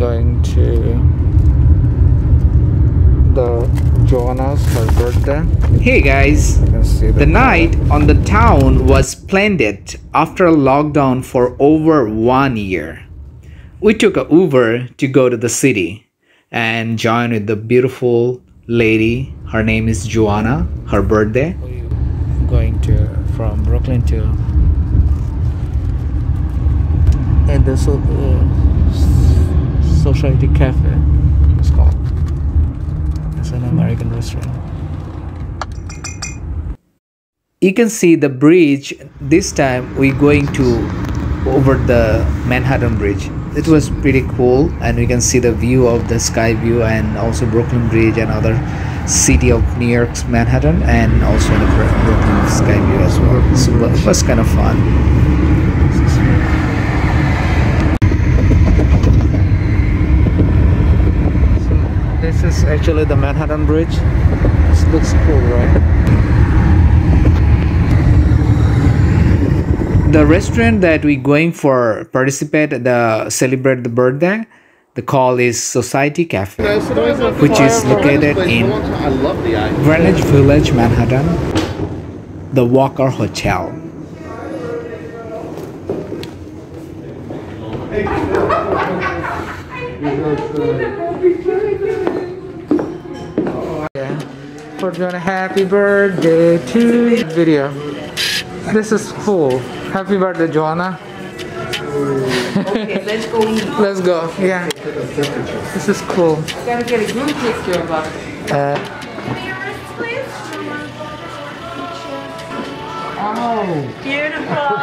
going to the Joanna's, her birthday. Hey guys, the night on the town was splendid after a lockdown for over 1 year. We took an Uber to go to the city and joined with the beautiful lady. Her name is Joanna, her birthday. Going to from Brooklyn to and the Society Cafe, it's called. It's an American restaurant. You can see the bridge. This time we're going to over the Manhattan Bridge. It was pretty cool, and we can see the view of the sky view and also Brooklyn Bridge and other city of New York's Manhattan, and also the Brooklyn sky view as well. So it was kind of fun. So this is actually the Manhattan Bridge. This looks cool, right? The restaurant that we're going for celebrate the birthday. The call is Society Cafe, which is located in Greenwich Village, Manhattan, the Walker Hotel. We're doing a happy birthday to you video. This is cool. Happy birthday, Joanna. Okay, let's go eat. Let's go, yeah. This is cool. I gotta get a group picture of us. Oh. Beautiful.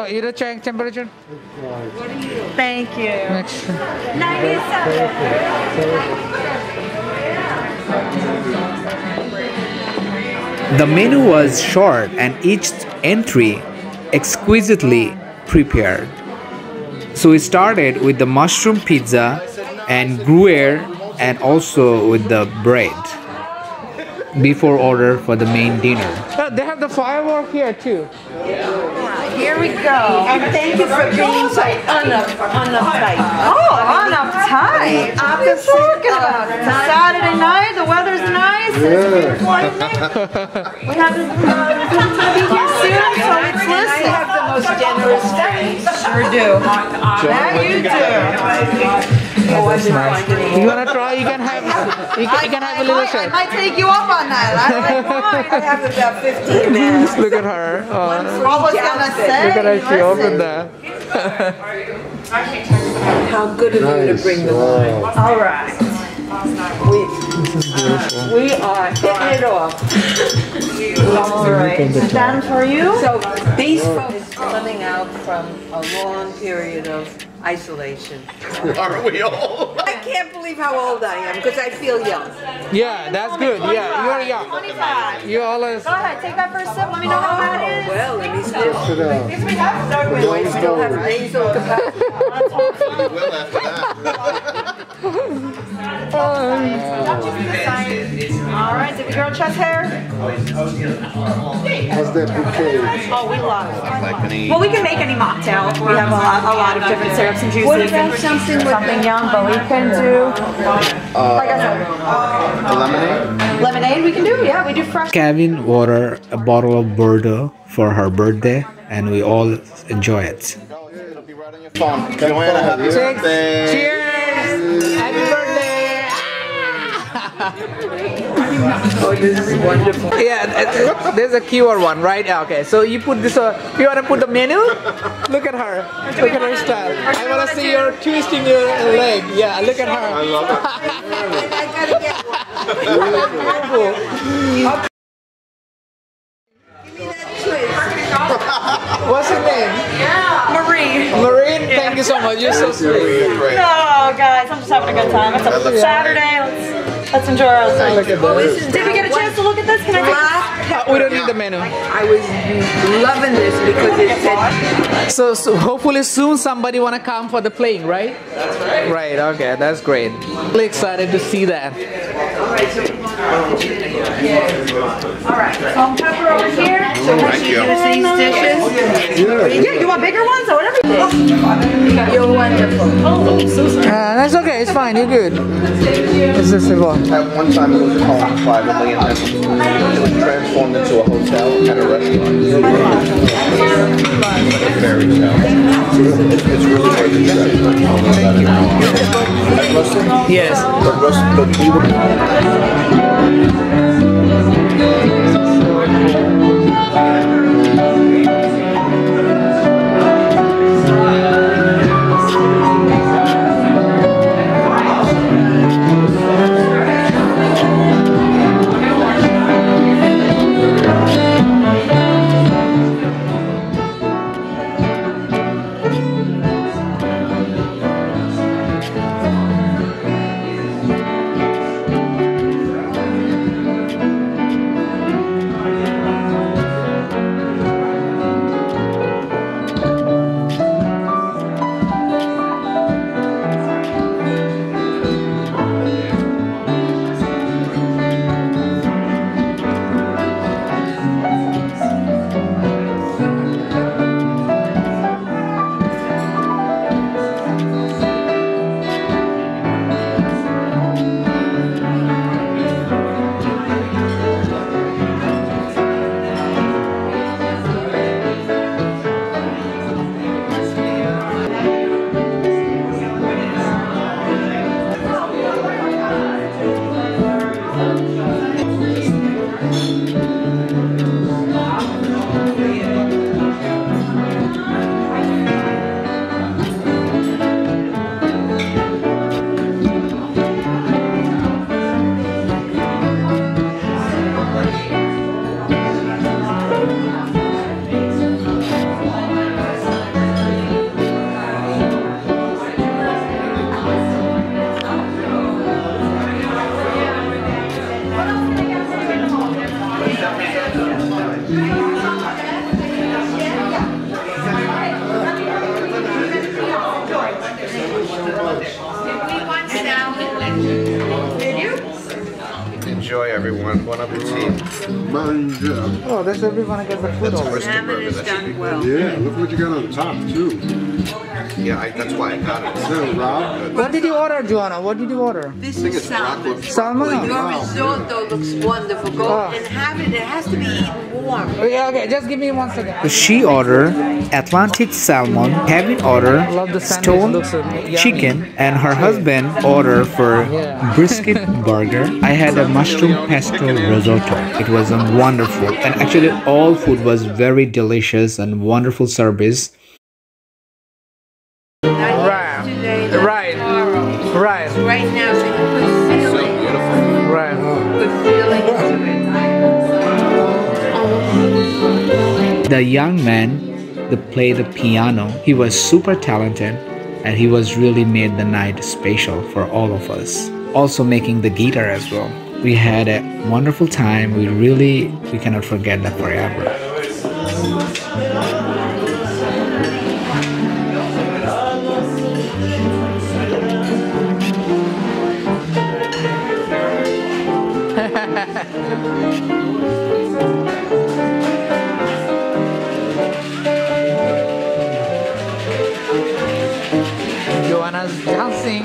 Oh, you don't check temperature? What do you do? Thank you. Next. 97. The menu was short and each entry exquisitely prepared. So we started with the mushroom pizza and gruyere and also with the bread before order for the main dinner. They have the firework here too. Yeah. Here we go. And thank you for being so on the site. Oh, on a time. What are you talking about? Saturday night, the weather's nice. Yeah. We have the generous days. Sure do. That you do. That's nice. You wanna try? You can have. You can have a little shot. I might take you up on that. I have about 15 minutes. Look at her. I was gonna say. Look at her. She opened that. How good of you to bring the wine. All right. We are hitting it off. All right. Is that for you? So these folks are coming out from a long period of isolation. Are we all? I can't believe how old I am because I feel young. Yeah, that's good. 25. Yeah, you're young. 25. You always. Go ahead, take that first sip. Let me know how that is. Well, let me see. We don't have nasal capacity. We will after that. Alright, did the girl chest hair? How's that bouquet? Oh, we love it. Well, we can make any mocktail. We have a lot of different syrups and juices. What about something young, but we can do, like I said, lemonade? Lemonade we can do, yeah, we do fresh. Kevin ordered a bottle of Bordeaux for her birthday, and we all enjoy it. It'll be right on your phone. Joanna, happy birthday! Cheers! Happy birthday! Oh, this is wonderful. Yeah, there's a QR one, right? Okay, so you put this. You wanna put the menu? Look at her. Look at her style. I wanna see your twisting your leg. Yeah, look at her. I love it. Give me that twist. What's her name? Yeah. Maureen. Maureen, thank you so much. You're so sweet. Oh, guys, I'm just having a good time. It's a Saturday. Let's enjoy ourselves. Did we get a chance to look at this? Can I take we don't need the menu. I was loving this because it said... So hopefully soon somebody want to come for the playing, right? That's right. Right, okay, that's great. Really excited to see that. All right, salt, pepper over here. So what you give us these dishes? Yeah, you want bigger ones or whatever? You're wonderful. Oh, I'm so sorry. That's okay. It's fine. You're good. It's just a lot. At one time, it was called privately, and then it was transformed into a hotel and a restaurant. It's really great. Yes. Oh, that's everyone that got the food on. Salmon is done well. Yeah, look what you got on the top, too. Yeah, that's why I got it. Is that a raw? What did you order, Joanna? What did you order? This is salmon. Salmon? Your risotto looks wonderful. Go and have it. It has to be eaten warm. Yeah, okay, just give me 1 second. She ordered Atlantic salmon, Kevin ordered stone chicken, and her husband ordered for brisket burger. I had a mushroom pesto risotto. It was wonderful, and actually all food was very delicious and wonderful service. Right now, so you could feel it. Right. The feeling of it. The young man that played the piano, he was super talented, and he was really made the night special for all of us. Also making the guitar as well. We had a wonderful time. We cannot forget that forever. Joanna's dancing.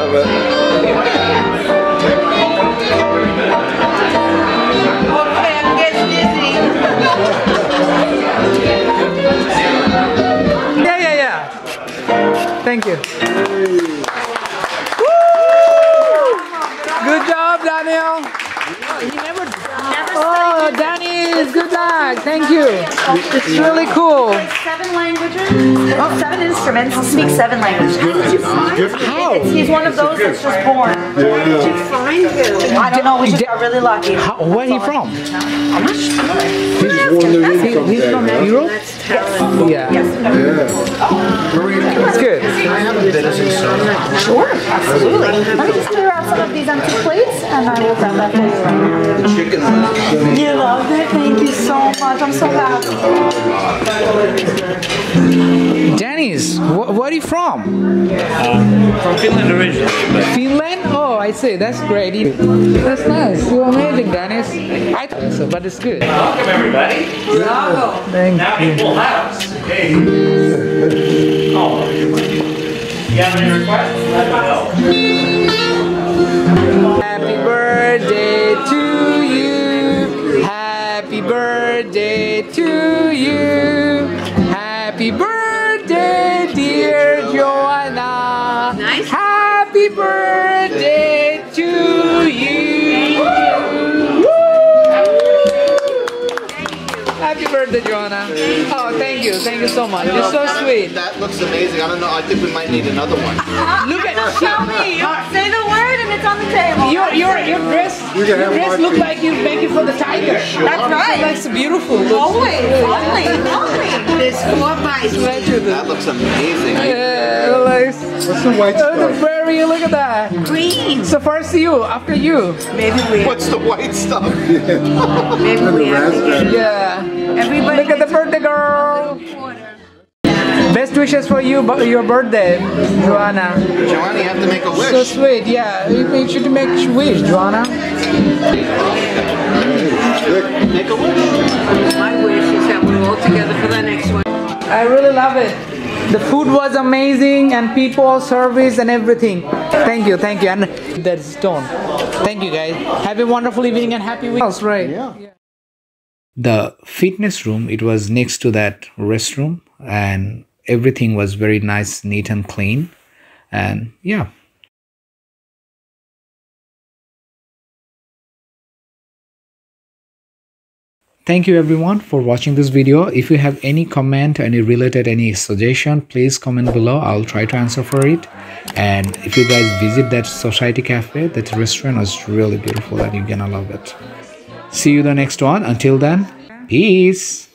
of it. Yeah, yeah, yeah. Thank you. Woo! Good job, Daniel. Oh, Danny, good luck. Thank you. It's really cool. Seven languages, seven instruments, speak seven languages. How did you find him? He's one of those that's just born. Where did you find him? I don't know, we just got really lucky. Where he from? I'm not sure. He's from Europe? Yeah. That's good. Can I have a bit of this? Sure, absolutely. Let me just clear out some of these empty plates and I will grab that for you. You loved it? Thank you so much. I'm so happy. Dennis, where are you from? From Finland originally. But Finland? Oh, I see. That's great. That's nice. You're amazing, Dennis. I thought so, but it's good. Welcome, everybody. Bravo. Thank you. Now we full house. Hey. Oh, you have any requests? Let me know. Happy birthday to you. Happy birthday to you. Happy birthday, dear Joanna. Nice. Happy birthday to you. Thank you. Woo! Thank you. Happy birthday, Joanna. Oh, thank you. Thank you so much. It's so sweet. That looks amazing. I don't know. I think we might need another one. Look at that. Show me. Say the word and it's on the table. Your dress, looks like you're making for the tiger. That's right. That's beautiful. Always, always, always. There's 4 bites. That looks amazing. Yeah, nice. What's the white stuff? The berry, look at that. Green. So first you, after you. Maybe we. What's the white stuff? Maybe we have to. Yeah. Everybody. Look at the birthday girl. Best wishes for you, your birthday, Joanna. Joanna, you have to make a wish. So sweet, yeah. You should make a wish, Joanna. Make a wish. My wish is that we're all together for the next one. I really love it. The food was amazing, and people, service, and everything. Thank you, thank you. And that is done. Thank you, guys. Have a wonderful evening and happy week. That's right. Yeah. Yeah. The fitness room, it was next to that restroom, and everything was very nice, neat and clean, and yeah. Thank you everyone for watching this video. If you have any comment, any suggestion, please comment below. I'll try to answer for it. And if you guys visit that Society Cafe, that restaurant was really beautiful and you're gonna love it. See you the next one. Until then, peace.